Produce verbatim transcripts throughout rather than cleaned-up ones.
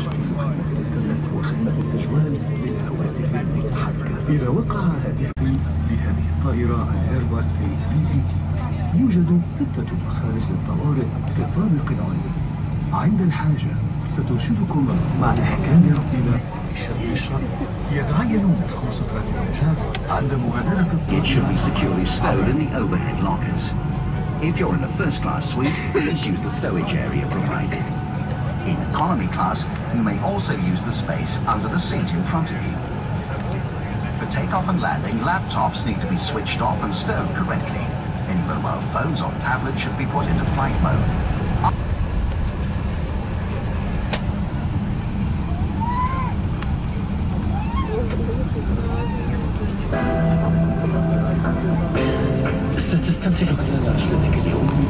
خدمة التجوال للهواتف المتحركة. إذا وقع هاتف لهذه الطائرة الإيرباص إيه ثلاثمائة وثمانين يوجد ستة مخارج للطوارئ في الطابق العلوي. عند الحاجة سترشدكم مع الحكام ربنا شرير الشر يتعين من خمس درجات عند مغادرة الطائرة. It should be securely stowed in the overhead lockers. If you're in a first-class suite, please use the stowage area provided. In economy class, you may also use the space under the seat in front of you. For takeoff and landing, laptops need to be switched off and stowed correctly. Any mobile phones or tablets should be put into flight mode. ستستمتع برحلتك اليوم.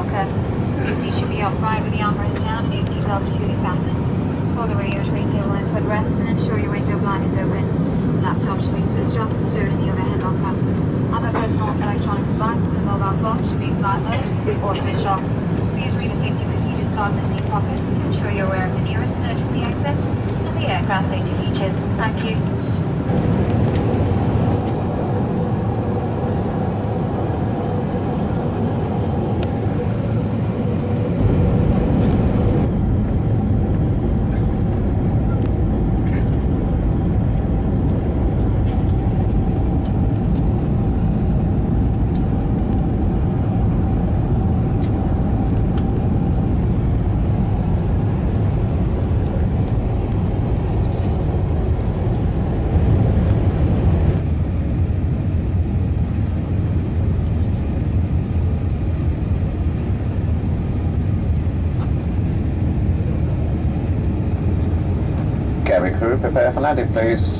lockers. Your seat should be upright with the armrest down and your seatbelt securely fastened. Pull the radio tray table in footrest and ensure your window blind is open. Laptop should be switched off and stored in the overhead locker. Other personal electronic devices and mobile phones should be in flight mode or switched off. Please read the safety procedures card in the seat pocket to ensure you're aware of the nearest emergency exit and the aircraft safety features. Thank you. Cabin crew, prepare for landing, please.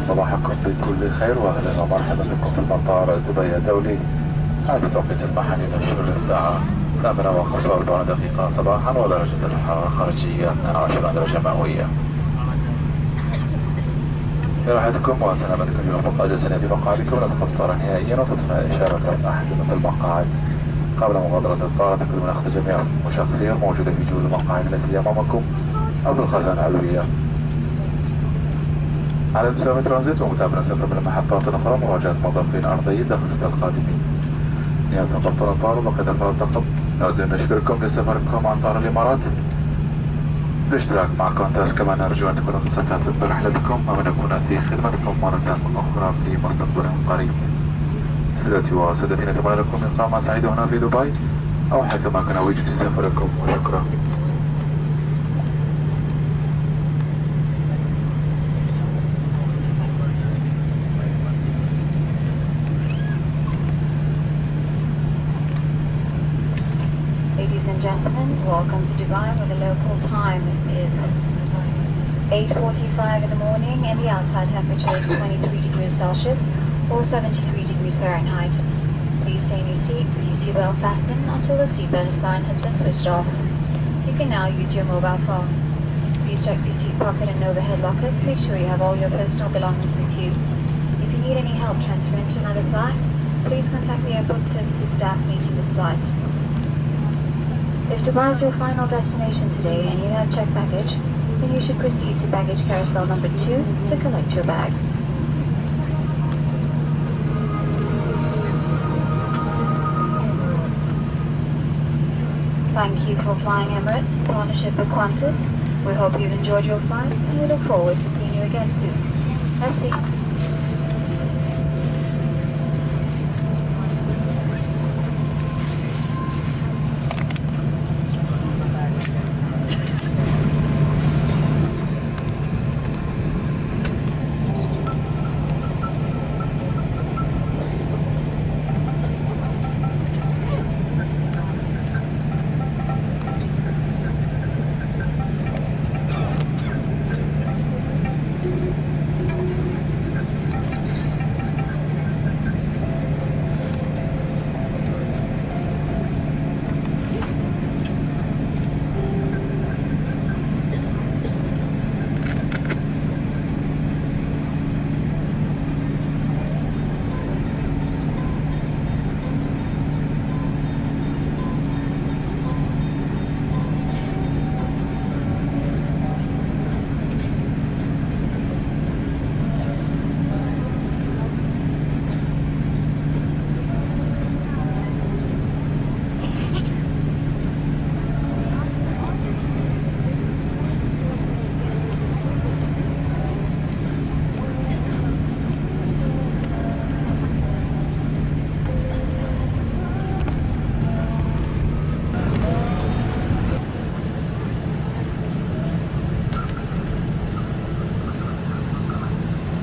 وصباحكم بكل خير واهلا ومرحبا بكم في مطار دبي الدولي. حالة توقيت المحلي للشروق الساعة ثامنة وخمسة وأربعين دقيقة صباحا ودرجة الحرارة الخارجية اثنتان وعشرون درجة مئوية. براحتكم وسلامتكم يومكم أجلسنا في مقعدكم لا تقف الطائرة نهائيا وتطفئ إشارة أحزمة المقاعد. قبل مغادرة الطائرة تكونوا من أخذ جميع المشخصية الموجودة في جوال المقاعد التي أمامكم أو في الخزانة العلوية. على مسافة ترانزيت ومتابعة سفر من محطات أخرى مراجعة موظفين أرضيين لخدمة القادمين. نهاية مطار طارو وقد أفرتكم. نود أن نشكركم لسفركم عن طائرة الإمارات. الاشتراك مع كونتاس كما نرجو أن تكون استمتعتم برحلتكم ونكون في خدمتكم مرة أخرى في مستقبل قريب. سادتي وسادتي نتمنى لكم إقامة سعيدة هنا في دبي أو حيثما كان وجهة سفركم وشكرا. Gentlemen, welcome to Dubai, where the local time is eight forty-five in the morning and the outside temperature is twenty-three degrees Celsius or seventy-three degrees Fahrenheit. Please stay in your seat with your seatbelt fastened until the seatbelt sign has been switched off. You can now use your mobile phone. Please check your seat pocket and overhead lockers. Make sure you have all your personal belongings with you. If you need any help transferring to another flight, please contact the airport services staff meeting this flight. If Dubai is your final destination today and you have checked baggage, then you should proceed to baggage carousel number two to collect your bags. Thank you for flying Emirates in partnership with Qantas. We hope you've enjoyed your flight and we look forward to seeing you again soon. Merci.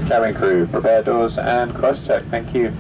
Cabin crew, prepare doors and cross-check, thank you.